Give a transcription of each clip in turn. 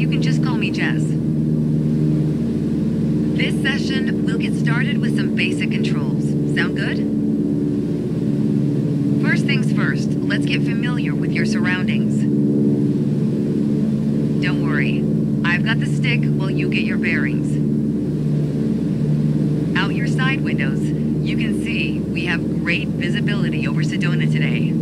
You can just call me Jess. This session, we'll get started with some basic controls. Sound good? First things first, let's get familiar with your surroundings. Don't worry, I've got the stick while you get your bearings. Out your side windows, you can see we have great visibility over Sedona today.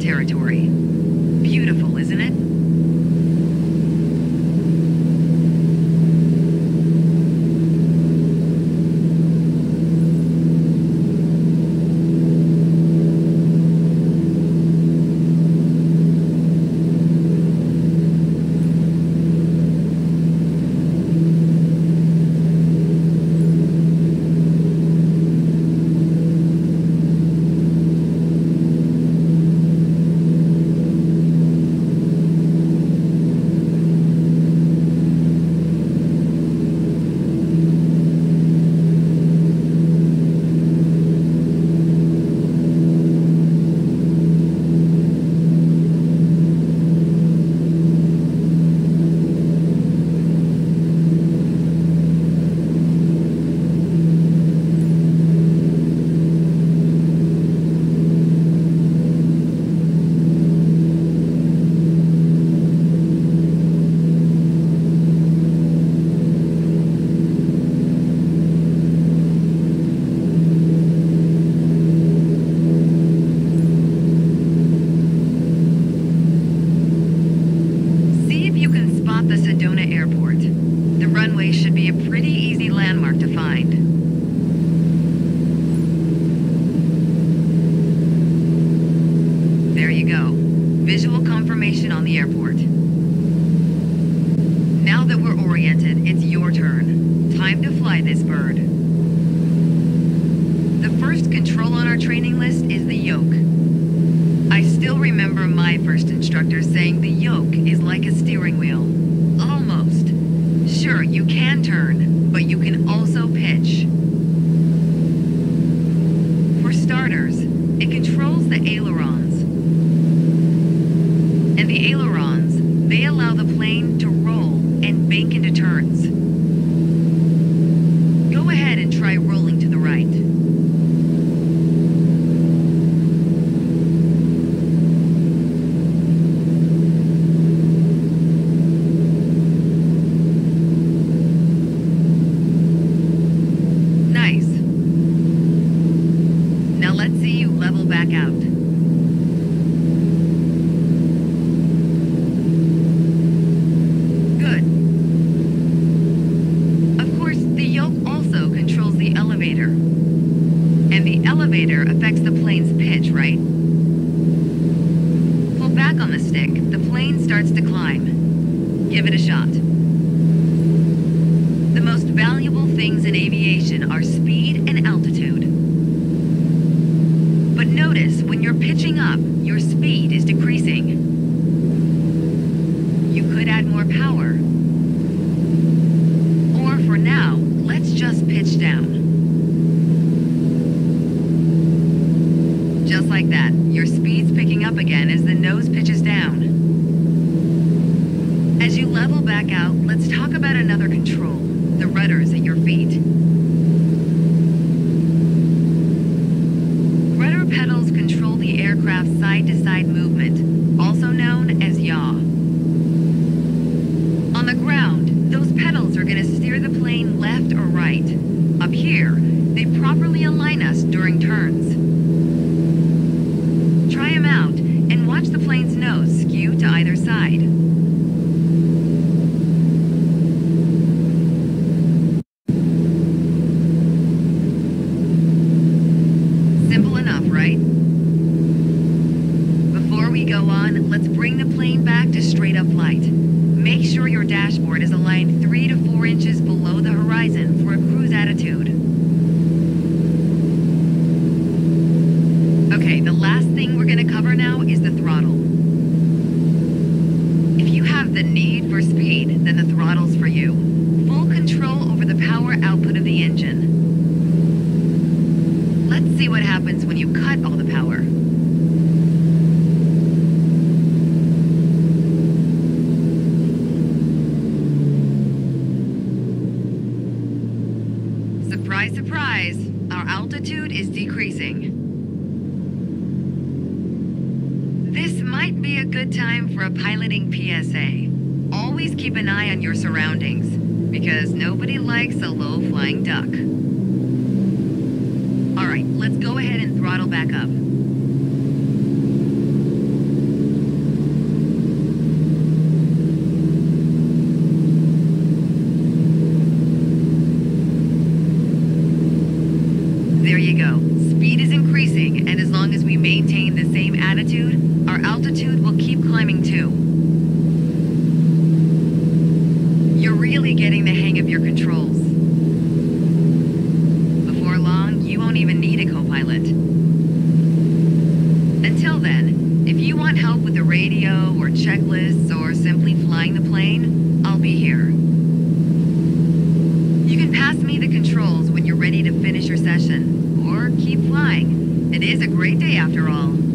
Territory. Beautiful, isn't it? Go on, Let's bring the plane back to straight up flight. Make sure your dashboard is aligned 3 to 4 inches below the horizon for a cruise attitude. Okay, the last thing we're going to cover now is the throttle. If you have the need for speed, then the throttle's for you. Full control over the power output of the engine. Let's see what happens when you cut all the power. Surprise, surprise, our altitude is decreasing. This might be a good time for a piloting PSA. Always keep an eye on your surroundings, because nobody likes a low-flying duck. All right, let's go ahead and throttle back up. There you go. Speed is increasing, and as long as we maintain the same attitude, our altitude will keep climbing too. You're really getting the hang of your controls. Before long, you won't even need a co-pilot. Until then, if you want help with the radio or checklists or simply flying the plane, I'll be here. You can pass me the controls when you're ready to finish your session, or keep flying. It is a great day after all.